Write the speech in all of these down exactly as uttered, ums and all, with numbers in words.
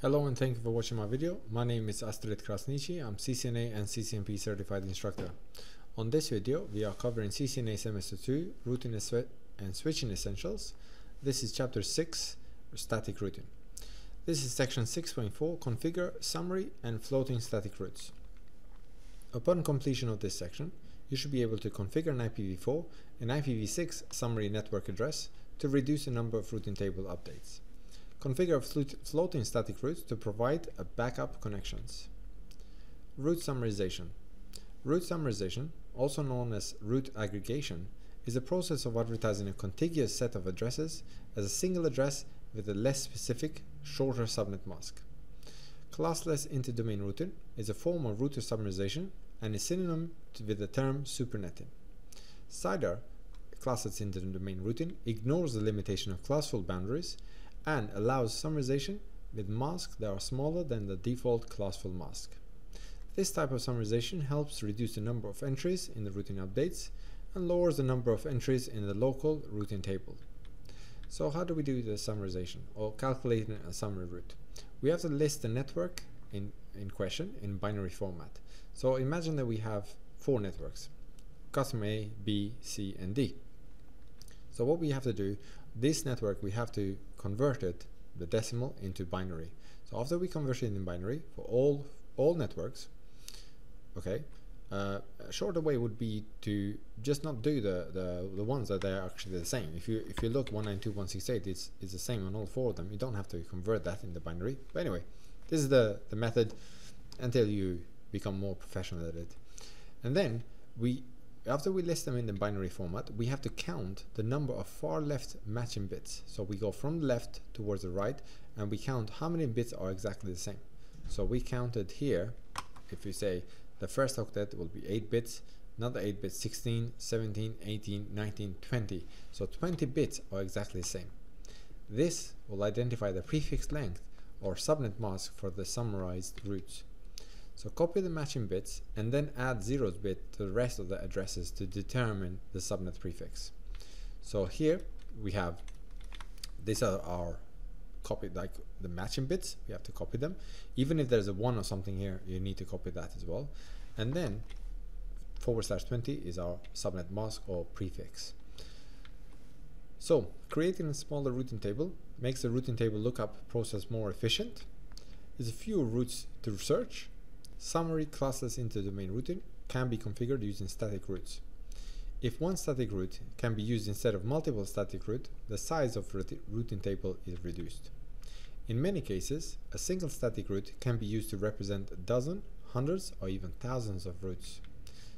Hello and thank you for watching my video. My name is Astrit Krasniqi. I'm C C N A and C C N P certified instructor. On this video, we are covering C C N A Semester two, Routing and Switching Essentials. This is Chapter six, Static Routing. This is Section six point four, Configure, Summary and Floating Static Routes. Upon completion of this section, you should be able to configure an I P v four and I P v six summary network address to reduce the number of routing table updates. Configure floating static routes to provide a backup connections. Route summarization. Route summarization, also known as route aggregation, is a process of advertising a contiguous set of addresses as a single address with a less specific, shorter subnet mask. Classless interdomain routing is a form of router summarization and is synonym with the term supernetting. C I D R, classless interdomain routing, ignores the limitation of classful boundaries and allows summarization with masks that are smaller than the default classful mask. This type of summarization helps reduce the number of entries in the routing updates and lowers the number of entries in the local routing table. So how do we do the summarization or calculating a summary route? We have to list the network in, in question in binary format. So imagine that we have four networks, customer A, B, C and D. So what we have to do, this network we have to convert it, the decimal, into binary. So after we convert it in binary for all all networks, okay, uh, a shorter way would be to just not do the, the the ones that are actually the same. If you if you look one ninety-two dot one sixty-eight, it's it's the same on all four of them. You don't have to convert that in the binary. But anyway, this is the the method until you become more professional at it. And then we After we list them in the binary format, we have to count the number of far left matching bits. So we go from the left towards the right and we count how many bits are exactly the same. So we counted here, if we say the first octet will be eight bits, another eight bits, sixteen, seventeen, eighteen, nineteen, twenty. So twenty bits are exactly the same. This will identify the prefix length or subnet mask for the summarized routes. So copy the matching bits and then add zeros bit to the rest of the addresses to determine the subnet prefix. So here we have, these are our copied, like the matching bits, we have to copy them. Even if there's a one or something here, you need to copy that as well. And then forward slash twenty is our subnet mask or prefix. So creating a smaller routing table makes the routing table lookup process more efficient. There's a few routes to search. Summary classless interdomain routing can be configured using static routes. If one static route can be used instead of multiple static routes, the size of routing table is reduced. In many cases, a single static route can be used to represent a dozen, hundreds, or even thousands of routes.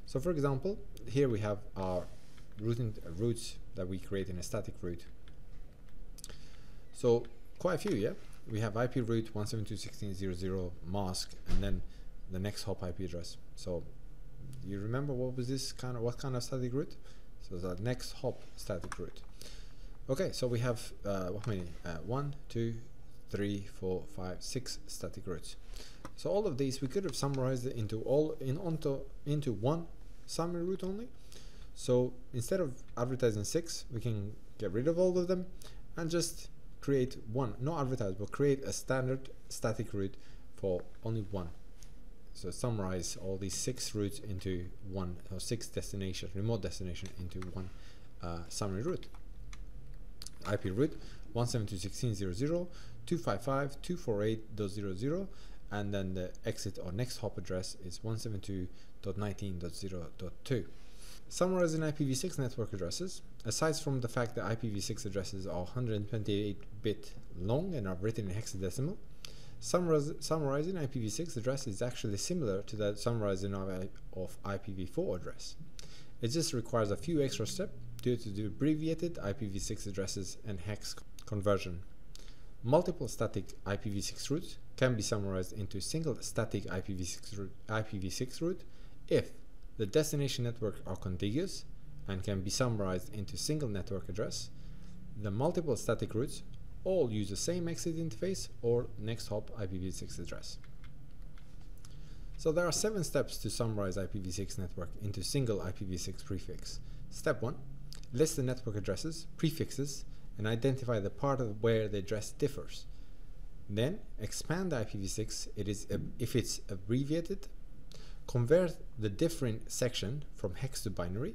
So for example, here we have our routing uh, routes that we create in a static route. So quite a few, yeah? We have I P route one seventy-two dot sixteen dot zero dot zero mask, and then the next hop I P address. So you remember what was this kind of what kind of static route? So the next hop static route. Okay, so we have uh, what many? Uh, one, two, three, four, five, six static routes. So all of these we could have summarized it into all in onto into one summary route only. So instead of advertising six, we can get rid of all of them and just create one. Not advertise, but create a standard static route for only one. So summarize all these six routes into one, or six destinations, remote destination into one uh, summary route. I P route one seventy-two dot sixteen dot zero dot zero, two fifty-five dot two forty-eight dot zero dot zero, and then the exit or next hop address is one seventy-two dot nineteen dot zero dot two. Summarizing I P v six network addresses, aside from the fact that I P v six addresses are one hundred twenty-eight bit long and are written in hexadecimal, summarizing I P v six address is actually similar to that summarizing of I P v four address. It just requires a few extra steps due to the abbreviated I P v six addresses and hex conversion. Multiple static I P v six routes can be summarized into a single static I P v six route if the destination networks are contiguous and can be summarized into a single network address. The multiple static routes all use the same exit interface or next hop I P v six address. So there are seven steps to summarize I P v six network into single I P v six prefix. Step one, list the network addresses, prefixes, and identify the part of where the address differs. Then expand I P v six. It is uh, if it's abbreviated, convert the different section from hex to binary,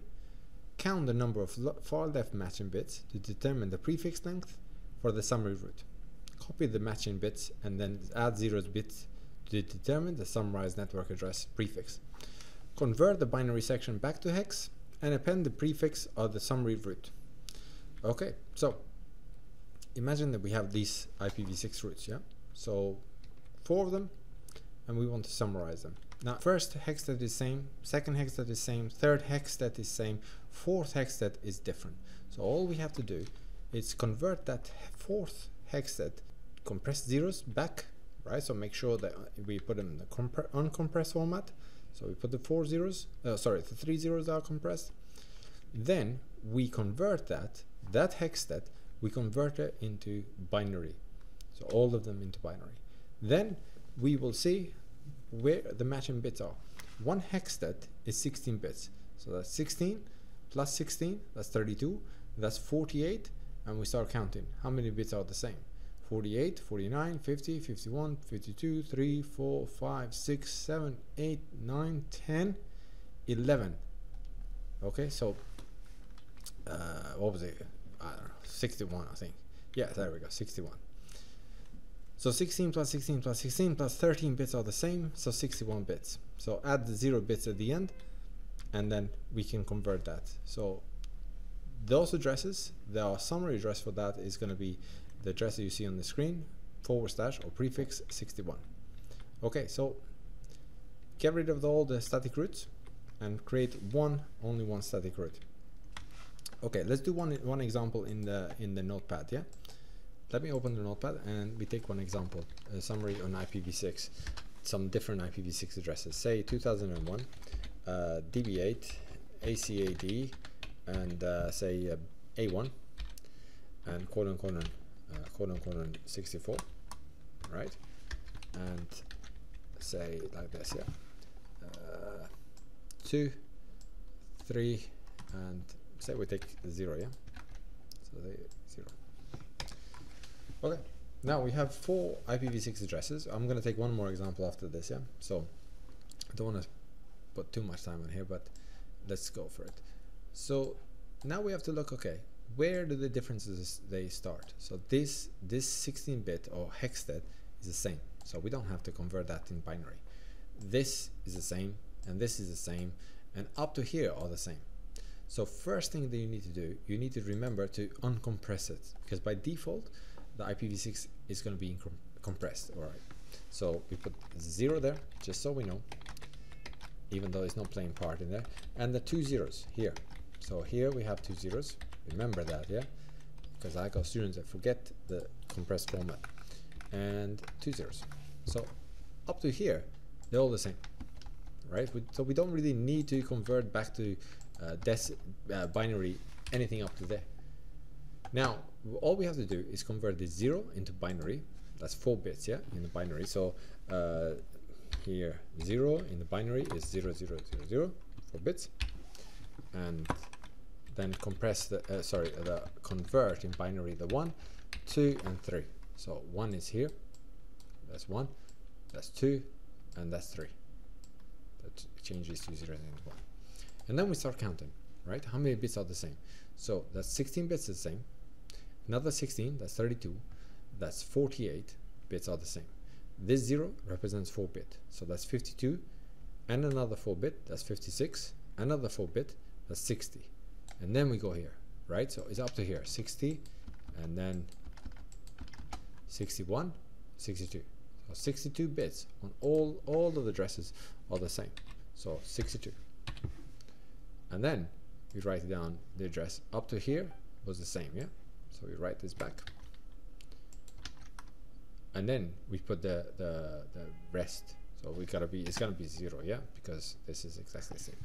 count the number of far left matching bits to determine the prefix length for the summary route. Copy the matching bits and then add zeros bits to determine the summarized network address prefix. Convert the binary section back to hex and append the prefix of the summary route. Okay, so imagine that we have these I P v six routes, yeah? So four of them, and we want to summarize them. Now, first hex that is same, second hex that is same, third hex that is same, fourth hex that is different. So all we have to do is convert that fourth hex that compressed zeros back, right? So make sure that we put them in the uncompressed format. So we put the four zeros, uh, sorry, the three zeros are compressed. Then we convert that, that hex that, we convert it into binary. So all of them into binary. Then we will see where the matching bits are. One hexstat is sixteen bits. So that's sixteen plus sixteen, that's thirty-two, that's forty-eight, and we start counting. How many bits are the same? forty-eight, forty-nine, fifty, fifty-one, fifty-two, three, four, five, six, seven, eight, nine, ten, eleven. Okay, so uh, what was it? I don't know, sixty-one, I think. Yeah, there we go, sixty-one. So sixteen plus sixteen plus sixteen plus thirteen bits are the same, so sixty-one bits. So add the zero bits at the end, and then we can convert that. So those addresses, the summary address for that is going to be the address that you see on the screen, forward slash or prefix sixty-one. Okay, so get rid of all the static routes and create one, only one static route. Okay, let's do one one example in the in the notepad. Yeah, let me open the notepad and we take one example, a summary on I P v six, some different I P v six addresses. Say two thousand one, uh, D B eight, A C A D, and uh, say uh, A one, and colon colon uh, colon colon sixty-four, right? And say like this, yeah, uh, two, three, and say we take zero, yeah? So they zero. Okay, now we have four I P v six addresses. I'm gonna take one more example after this, yeah? So I don't wanna put too much time on here, but let's go for it. So now we have to look, okay, where do the differences they start? So this this sixteen bit or hexstat is the same. So we don't have to convert that in binary. This is the same, and this is the same, and up to here are the same. So first thing that you need to do, you need to remember to uncompress it, because by default, the I P v six is going to be compressed, all right? So we put zero there, just so we know, even though it's not playing part in there, and the two zeros here. So here we have two zeros, remember that, yeah? Because I got students that forget the compressed format, and two zeros. So up to here, they're all the same, right? We, so we don't really need to convert back to Uh, dec uh, binary, anything up to there. Now all we have to do is convert the zero into binary. That's four bits, yeah, in the binary. So uh, here zero in the binary is zero zero zero zero, four bits, and then compress the uh, sorry the convert in binary the one, two, and three. So one is here. That's one. That's two, and that's three. That changes to zero and one. And then we start counting, right? How many bits are the same? So that's sixteen bits is the same. Another sixteen, that's thirty-two. That's forty-eight bits are the same. This zero represents four bit. So that's fifty-two, and another four bit, that's fifty-six. Another four bit, that's sixty. And then we go here, right? So it's up to here, sixty, and then sixty-one, sixty-two. So sixty-two bits on all, all of the addresses are the same. So sixty-two. And then we write down the address up to here was the same, yeah? So we write this back. And then we put the, the, the rest. So we gotta be, it's gonna be zero, yeah? Because this is exactly the same.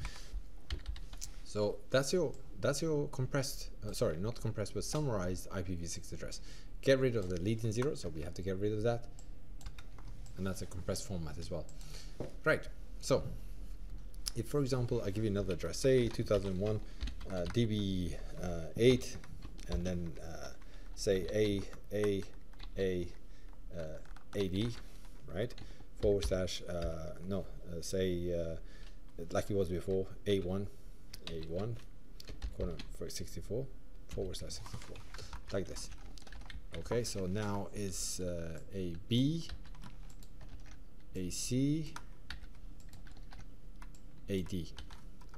So that's your, that's your compressed, uh, sorry, not compressed, but summarized I P v six address. Get rid of the leading zero, so we have to get rid of that. And that's a compressed format as well. Right, so. If, for example, I give you another address, say two thousand one, uh, D B eight, uh, and then uh, say A, A, A, uh, ad, right, forward slash, uh, no, uh, say uh, like it was before, A one, A one, colon for sixty-four, forward slash sixty-four, like this. Okay, so now is uh, A B, A C, A D,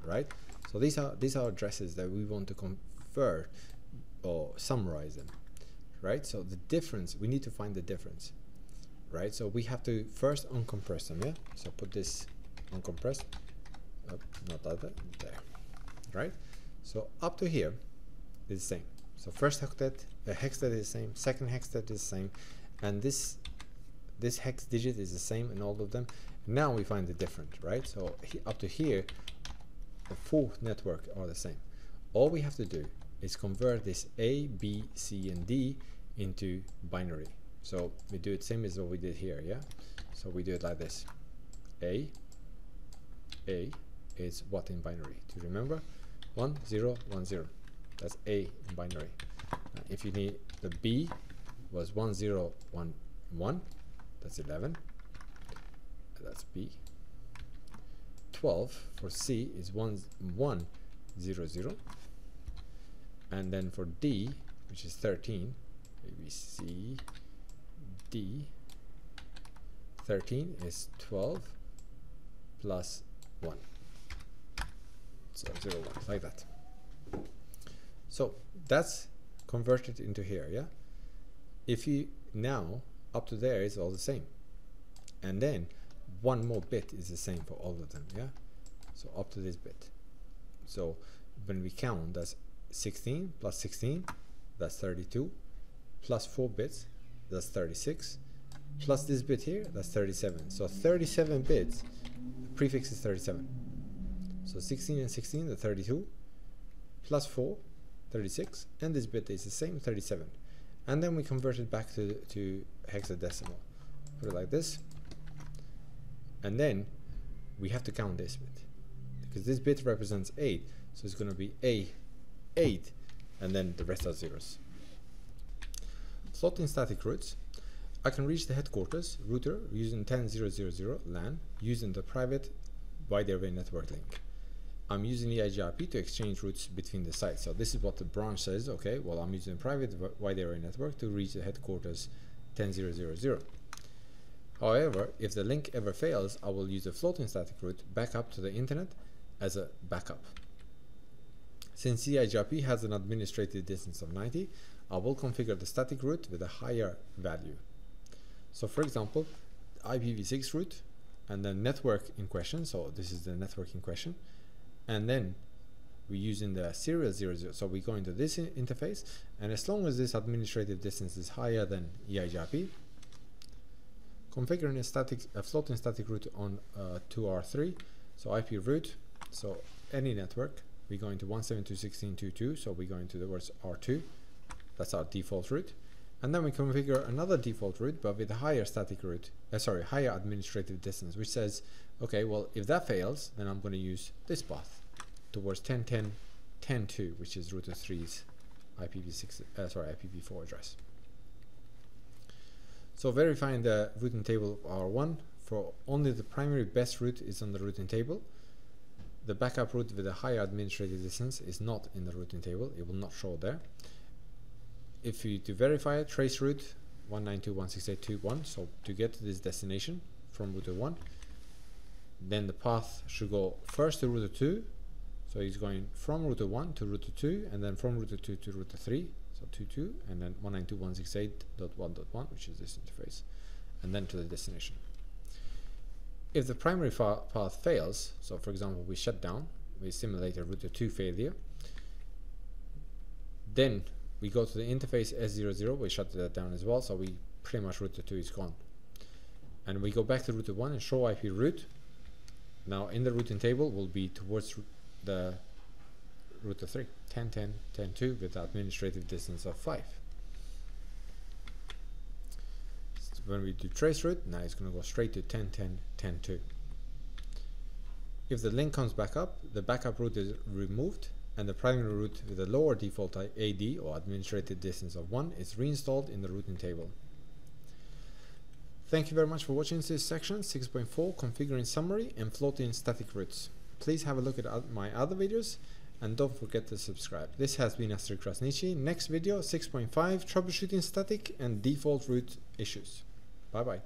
right? So these are these are addresses that we want to convert or summarize them, right? So the difference, we need to find the difference, right? So we have to first uncompress them, yeah? So put this uncompressed, oh, not that, there, right? So up to here is the same. So first hextet, the hextet is the same, second hextet is the same, and this this hex digit is the same in all of them. Now we find the different, right? So he, up to here, the full network are the same. All we have to do is convert this A, B, C, and D into binary. So we do it same as what we did here, yeah? So we do it like this. A, A is what in binary? Do you remember? One, zero, one, zero. That's A in binary. Now if you need the B was one, zero, one, one, that's eleven. That's B. twelve for C is one, one, zero, zero. And then for D, which is thirteen, maybe C, D, thirteen is twelve plus one. So zero, one, like that. So that's converted into here, yeah? If you, now, up to there is all the same. And then one more bit is the same for all of them, yeah? So up to this bit. So when we count, that's sixteen plus sixteen, that's thirty-two, plus four bits, that's thirty-six, plus this bit here, that's thirty-seven. So thirty-seven bits, the prefix is thirty-seven. So sixteen and sixteen, the thirty-two, plus four, thirty-six, and this bit is the same, thirty-seven. And then we convert it back to, to hexadecimal. Put it like this. And then we have to count this bit, because this bit represents eight, so it's going to be A, eight, and then the rest are zeros. Slotting static routes. I can reach the headquarters router using ten dot zero dot zero LAN using the private wide area network link. I'm using E I G R P to exchange routes between the sites. So this is what the branch says. Okay, well, I'm using private wide area network to reach the headquarters ten dot zero dot zero. However, if the link ever fails, I will use a floating static route back up to the internet as a backup. Since E I G R P has an administrative distance of ninety, I will configure the static route with a higher value. So for example, I P v six route and the network in question, so this is the network in question, and then we're using the serial zero, zero. So we go into this in interface, and as long as this administrative distance is higher than E I G R P, configuring a static, a floating static route on uh, two R three, so I P route, so any network, we go into one seventy-two dot sixteen dot twenty-two, so we go into the words R two, that's our default route, and then we configure another default route, but with a higher static route, uh, sorry, higher administrative distance, which says, okay, well, if that fails, then I'm going to use this path towards ten dot ten dot ten dot two, which is router three's I P v six, uh, sorry, I P v four address. So verifying the routing table of R one, for only the primary best route is on the routing table. The backup route with a higher administrative distance is not in the routing table, it will not show there. If you to verify a trace route one ninety-two dot one sixty-eight dot twenty-one, so to get to this destination from router one, then the path should go first to router two, so it's going from router one to router two, and then from router two to router three. two two, and then one ninety-two dot one sixty-eight dot one dot one, which is this interface, and then to the destination. If the primary path fails, so for example we shut down, we simulate a router two failure, then we go to the interface S zero zero, we shut that down as well, so we pretty much router two is gone. And we go back to router one and show I P route. Now in the routing table will be towards the router three, ten dot ten dot ten dot two, with administrative distance of five. So when we do trace route, now it's going to go straight to ten dot ten dot ten dot two. If the link comes back up, the backup route is removed, and the primary route with a lower default A D or administrative distance of one is reinstalled in the routing table. Thank you very much for watching this section six point four, configuring summary and floating static routes. Please have a look at my other videos and don't forget to subscribe. This has been Astrit Krasniqi. Next video six point five, troubleshooting static and default route issues. Bye bye.